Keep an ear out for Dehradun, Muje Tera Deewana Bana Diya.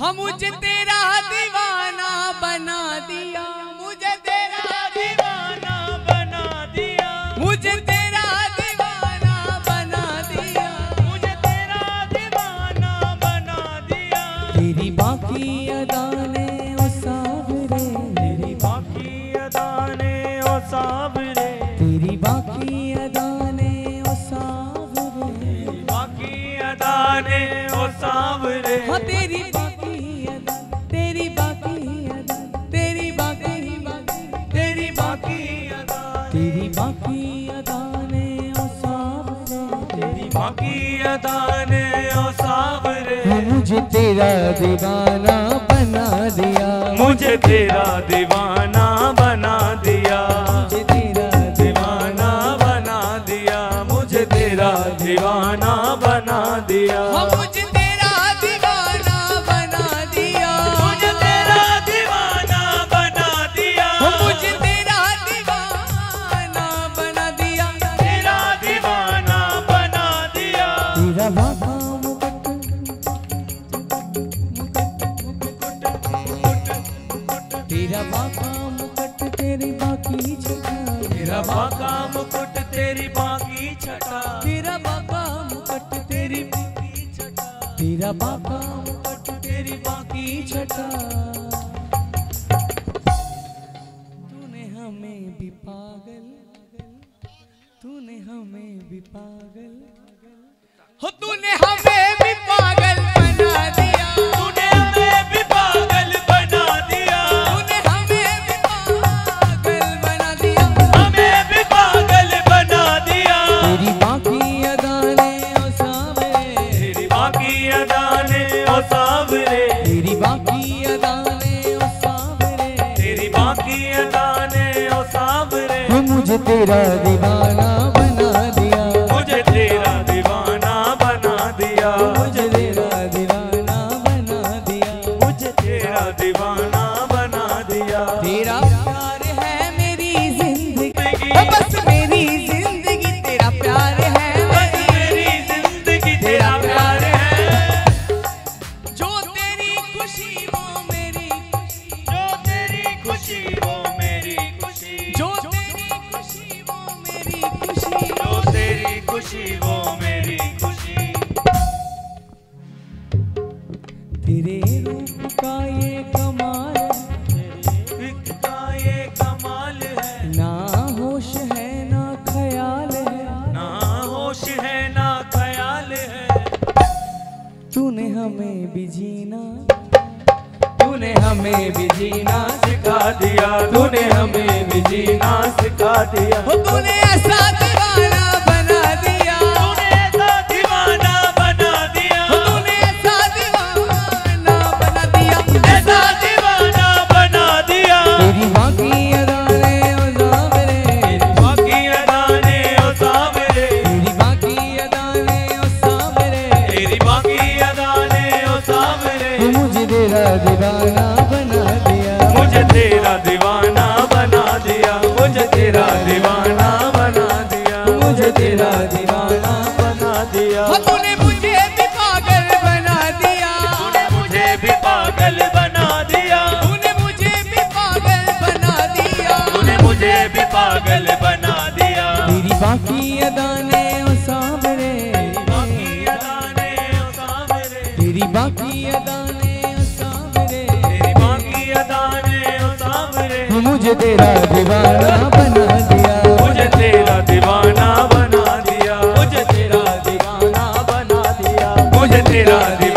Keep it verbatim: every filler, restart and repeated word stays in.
हम मुझे तेरा दीवाना बना दिया, मुझे तेरा दीवाना बना दिया, मुझे तेरा दीवाना बना दिया, मुझे तेरा दीवाना बना दिया। तेरी बाकी अदाने ओ सावरे, तेरी बाकी अदाने ओ सावरे, तेरी बाकी अदाने ओ सावरे, तेरी बाकी अदाने ओ सावरे। हाँ तेरी मुझे तेरा दीवाना बना दिया, मुझे तेरा दीवाना बना दिया, मुझे तेरा दीवाना बना दिया, मुझे तेरा दीवाना बना दिया, मुझे तेरा दीवाना बना दिया, मुझे तेरा दीवाना बना दिया, मुझे तेरा दीवाना बना दिया, तेरा दीवाना बना दिया। तेरा बाका मुकुट तेरी बाकी छटा, तेरा बाका मुकुट तेरी बाकी छटा, तेरा बाका मुकुट तेरी बाकी छटा। तूने हमें भी पागल, तूने हमें भी पागल, हो तूने हमें भी पागल बना दिया, तूने हमें भी पागल बना दिया, मुझे तेरा दीवाना बना दिया, मुझे तेरा दीवाना बना दिया, मुझे तेरा दीवाना बना दिया, मुझे तेरा दीवाना बना दिया। तेरा प्यार है मेरी जिंदगी, बस मेरी जिंदगी, तेरा प्यार है बस मेरी जिंदगी, तेरा प्यार है। जो तेरी खुशी वो मेरी खुशी, जो तेरी खुशी वो मेरी खुशी, जो तेरी खुशी वो मेरी खुशी। तेरे रूप का ये कमाल, तेरे रूप का ये कमाल है, ना होश है ना ख्याल है, ना होश है ना ख्याल है। तूने हमें भी जीना, तूने हमें भी जीना सिखा दिया, तूने हमें भी जीना सिखा दिया, तूने ऐसा दीवाना बना दिया, तूने ऐसा दीवाना बना दिया, तूने ऐसा दीवाना बना दिया, ऐसा दीवाना बना दिया। तेरी बाकी अदाने ओ सावरे, तेरी बाकी अदाने ओ सावरे, तेरी बाकी अदाने ओ सावरे, तेरी बाकी अदाने ओ सावरे। मुझे तेरा दीवाना बना दिया, मुझे तेरा दीवाना बना दिया, मुझे तेरा दीवाना बना दिया, मुझे तेरा दीवाना बना दिया। तूने मुझे भी पागल बना दिया, तूने मुझे भी पागल बना दिया, तूने मुझे भी पागल बना दिया, तूने मुझे भी पागल बना दिया। तेरी बाकी अदाने ओ सावरे, तेरी बाकी अदाने ओ सावरे, तेरी बाकी अदाने, मुझे तेरा दीवाना बना दिया, मुझे तेरा दीवाना बना दिया, मुझे तेरा दीवाना बना दिया, मुझे तेरा